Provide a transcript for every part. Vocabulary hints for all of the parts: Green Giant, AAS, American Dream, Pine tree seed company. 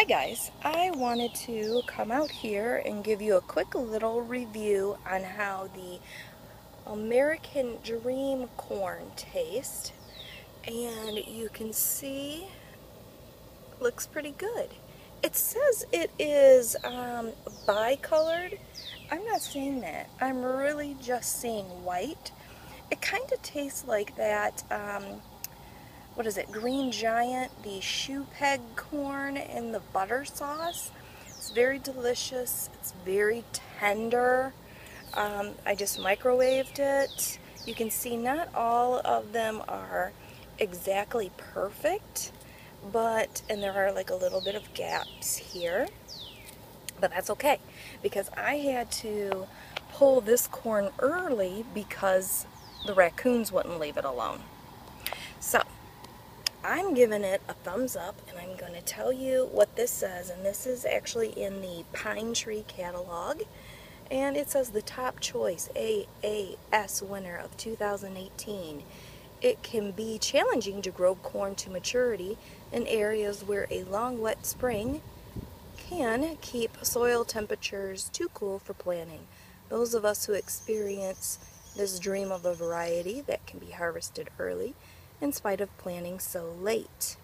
Hi guys, I wanted to come out here and give you a quick little review on how the American Dream corn tastes, and you can see it looks pretty good. It says it is bicolored. I'm not seeing that. I'm really just seeing white. It kind of tastes like that what is it, Green Giant, the shoe peg corn in the butter sauce. It's very delicious. It's very tender. I just microwaved it. You can see not all of them are exactly perfect, but, and there are like a little bit of gaps here, but that's okay because I had to pull this corn early because the raccoons wouldn't leave it alone. So I'm giving it a thumbs up, and I'm going to tell you what this says, and this is actually in the Pine Tree catalog, and it says the top choice AAS winner of 2018. It can be challenging to grow corn to maturity in areas where a long wet spring can keep soil temperatures too cool for planting. Those of us who experience this dream of a variety that can be harvested early in spite of planting so late.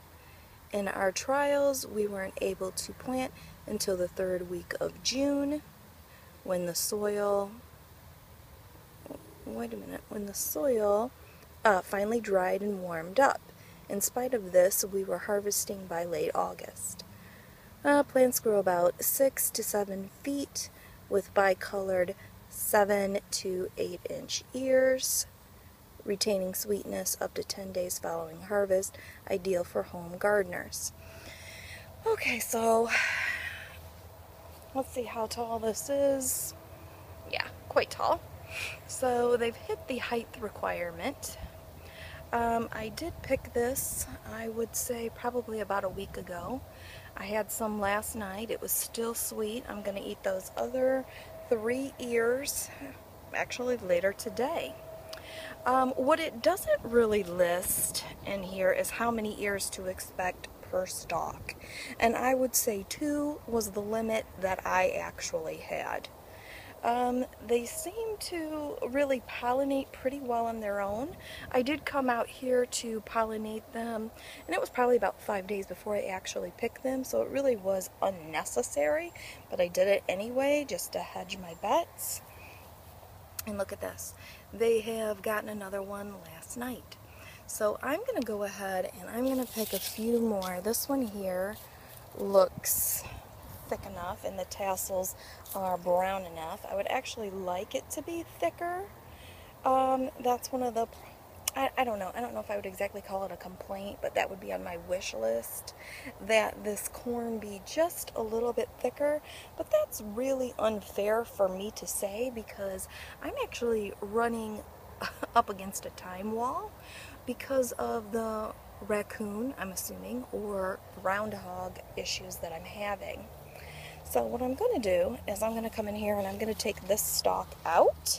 In our trials, we weren't able to plant until the third week of June when the soil, finally dried and warmed up. In spite of this, we were harvesting by late August. Plants grow about 6 to 7 feet with bicolored 7 to 8 inch ears, retaining sweetness up to 10 days following harvest, ideal for home gardeners. Okay, so let's see how tall this is. Yeah, quite tall. So they've hit the height requirement. I did pick this, I would say probably about a week ago. I had some last night. It was still sweet. I'm going to eat those other 3 ears actually later today. What it doesn't really list in here is how many ears to expect per stalk, and I would say 2 was the limit that I actually had. They seem to really pollinate pretty well on their own. I did come out here to pollinate them, and it was probably about 5 days before I actually picked them, so it really was unnecessary, but I did it anyway just to hedge my bets. And look at this. They have gotten another one last night. So I'm going to go ahead and I'm going to pick a few more. This one here looks thick enough and the tassels are brown enough. I would actually like it to be thicker. That's one of the, I don't know. I don't know if I would exactly call it a complaint, but that would be on my wish list, that this corn be just a little bit thicker. But that's really unfair for me to say because I'm actually running up against a time wall because of the raccoon, I'm assuming, or groundhog issues that I'm having. So what I'm going to do is I'm going to come in here and I'm going to take this stalk out.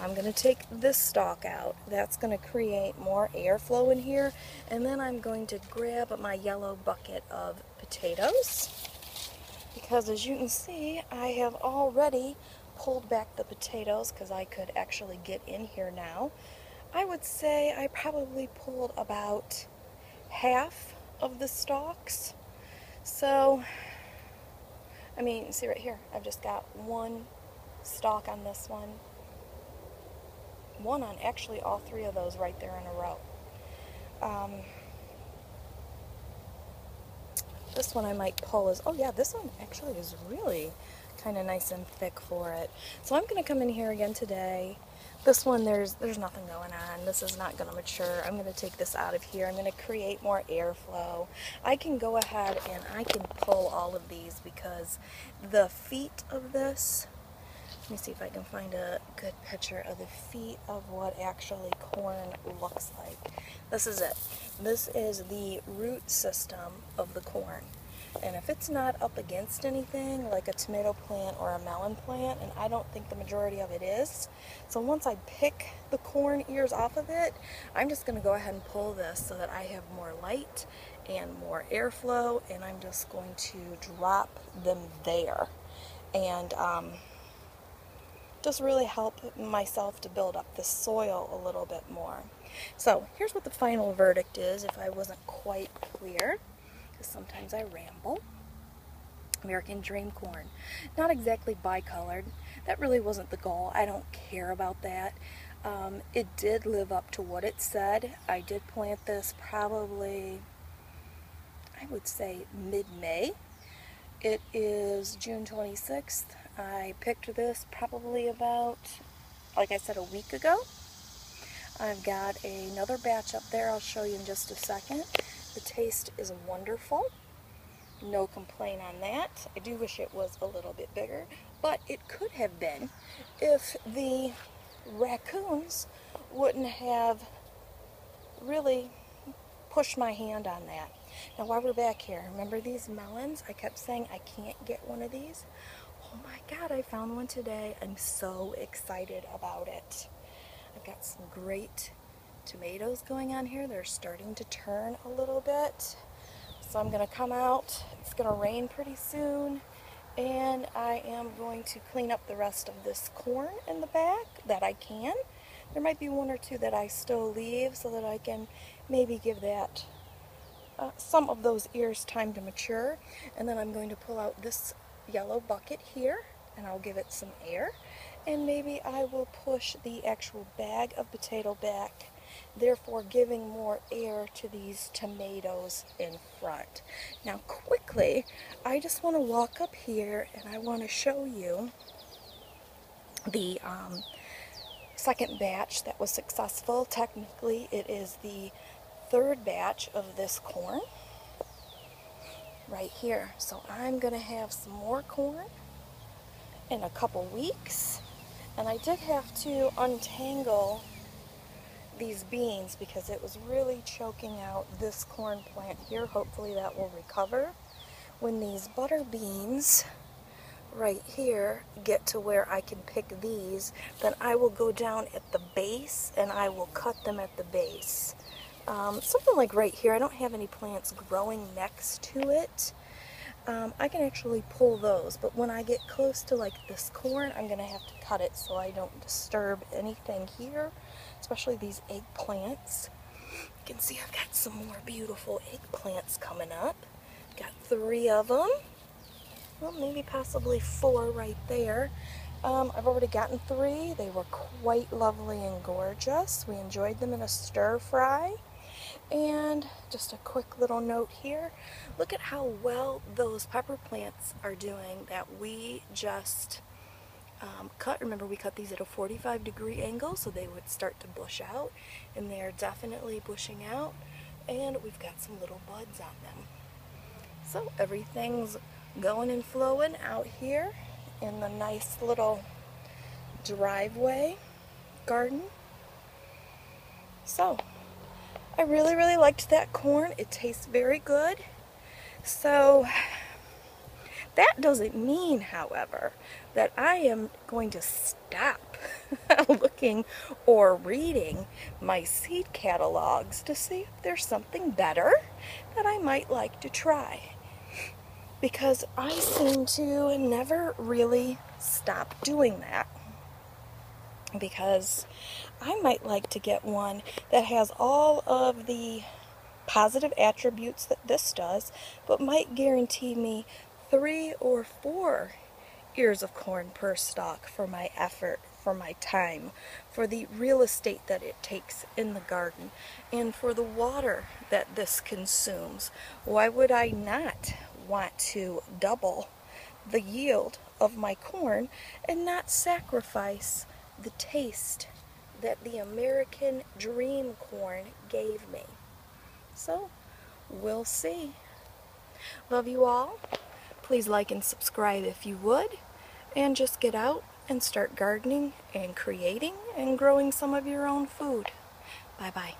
I'm going to take this stalk out. That's going to create more airflow in here. And then I'm going to grab my yellow bucket of potatoes because, as you can see, I have already pulled back the potatoes because I could actually get in here now. I would say I probably pulled about half of the stalks. So, I mean, see right here, I've just got one stalk on this one. One on actually all 3 of those right there in a row. This one I might pull is, oh yeah, this one actually is really kind of nice and thick for it. So I'm going to come in here again today. This one, there's nothing going on. This is not going to mature. I'm going to take this out of here. I'm going to create more airflow. I can go ahead and I can pull all of these because the feet of this, let me see if I can find a good picture of the feet of what actually corn looks like. This is it. This is the root system of the corn. And if it's not up against anything, like a tomato plant or a melon plant, and I don't think the majority of it is, so once I pick the corn ears off of it, I'm just going to go ahead and pull this so that I have more light and more airflow, and I'm just going to drop them there and just really help myself to build up the soil a little bit more. So here's what the final verdict is, if I wasn't quite clear, because sometimes I ramble. American Dream corn, not exactly bicolored. That really wasn't the goal. I don't care about that. It did live up to what it said. I did plant this probably, I would say, mid-May. It is June 26th. I picked this probably about, like I said, a week ago. I've got another batch up there. I'll show you in just a second. The taste is wonderful. No complaint on that. I do wish it was a little bit bigger, but it could have been if the raccoons wouldn't have really pushed my hand on that. Now while we're back here, remember these melons? I kept saying I can't get one of these. Oh my God, I found one today. I'm so excited about it. I've got some great tomatoes going on here. They're starting to turn a little bit. So I'm going to come out, it's going to rain pretty soon, and I am going to clean up the rest of this corn in the back that I can. There might be one or two that I still leave so that I can maybe give that some of those ears time to mature. And then I'm going to pull out this yellow bucket here, and I'll give it some air. And maybe I will push the actual bag of potato back, therefore giving more air to these tomatoes in front. Now quickly, I just want to walk up here and I want to show you the second batch that was successful. Technically, it is the third batch of this corn right here. So I'm going to have some more corn in a couple weeks. And I did have to untangle these beans because it was really choking out this corn plant here. Hopefully that will recover when these butter beans right here get to where I can pick these. Then I will go down at the base and I will cut them at the base. Something like right here. I don't have any plants growing next to it. I can actually pull those, but when I get close to like this corn, I'm gonna have to cut it so I don't disturb anything here, especially these eggplants. You can see I've got some more beautiful eggplants coming up. Got 3 of them. Well, maybe possibly 4 right there. I've already gotten 3. They were quite lovely and gorgeous. We enjoyed them in a stir fry. And just a quick little note here. Look at how well those pepper plants are doing that we just cut. Remember, we cut these at a 45-degree angle so they would start to bush out, and they're definitely bushing out, and we've got some little buds on them. So everything's going and flowing out here in the nice little driveway garden. So I really liked that corn. It tastes very good. So that doesn't mean, however, that I am going to stop looking or reading my seed catalogs to see if there's something better that I might like to try. Because I seem to never really stop doing that. Because I might like to get one that has all of the positive attributes that this does, but might guarantee me 3 or 4 ears of corn per stalk for my effort, for my time, for the real estate that it takes in the garden, and for the water that this consumes. Why would I not want to double the yield of my corn and not sacrifice the taste that the American Dream corn gave me? So we'll see. Love you all. Please like and subscribe if you would, and just get out and start gardening and creating and growing some of your own food. Bye bye.